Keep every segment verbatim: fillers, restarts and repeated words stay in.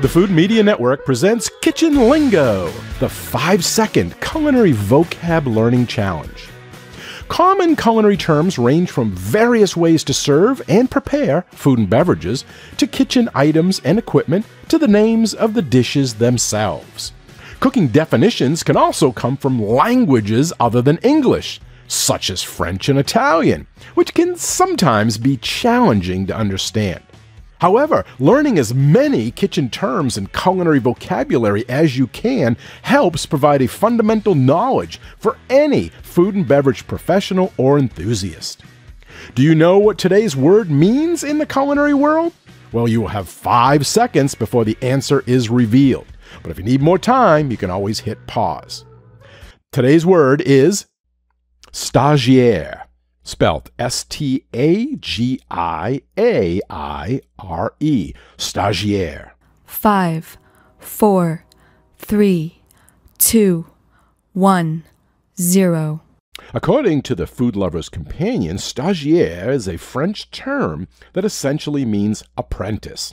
The Food Media Network presents Kitchen Lingo, the five-second culinary vocab learning challenge. Common culinary terms range from various ways to serve and prepare food and beverages, to kitchen items and equipment, to the names of the dishes themselves. Cooking definitions can also come from languages other than English, such as French and Italian, which can sometimes be challenging to understand. However, learning as many kitchen terms and culinary vocabulary as you can helps provide a fundamental knowledge for any food and beverage professional or enthusiast. Do you know what today's word means in the culinary world? Well, you will have five seconds before the answer is revealed. But if you need more time, you can always hit pause. Today's word is stagiaire. Spelt S T A G I A I R E, stagiaire. Five, four, three, two, one, zero. According to the Food Lover's Companion, stagiaire is a French term that essentially means apprentice.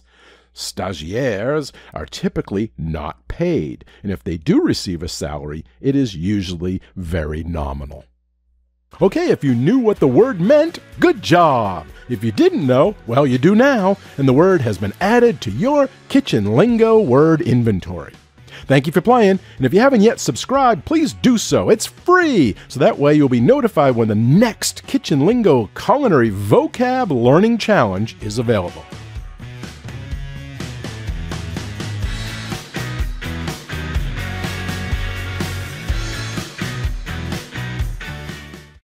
Stagiaires are typically not paid, and if they do receive a salary, it is usually very nominal. Okay, if you knew what the word meant, good job! If you didn't know, well, you do now, and the word has been added to your Kitchen Lingo word inventory. Thank you for playing, and if you haven't yet subscribed, please do so. It's free, so that way you'll be notified when the next Kitchen Lingo Culinary Vocab Learning Challenge is available.